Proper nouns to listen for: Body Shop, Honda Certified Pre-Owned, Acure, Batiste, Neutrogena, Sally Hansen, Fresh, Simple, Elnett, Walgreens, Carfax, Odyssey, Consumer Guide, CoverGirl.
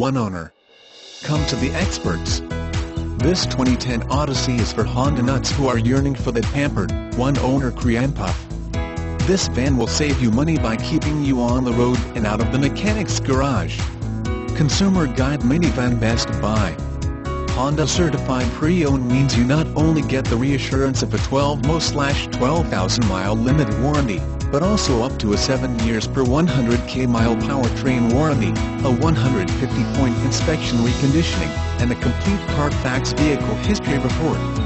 one owner. Come to the experts. This 2010 Odyssey is for Honda nuts who are yearning for that pampered, one-owner cream puff. This van will save you money by keeping you on the road and out of the mechanic's garage. Consumer Guide Minivan Best Buy. Honda Certified Pre-Owned means you not only get the reassurance of a 12-month/12,000-mile limited warranty, but also up to a 7-year-per-100K-mile powertrain warranty, a 150-point inspection reconditioning, and a complete Carfax vehicle history report.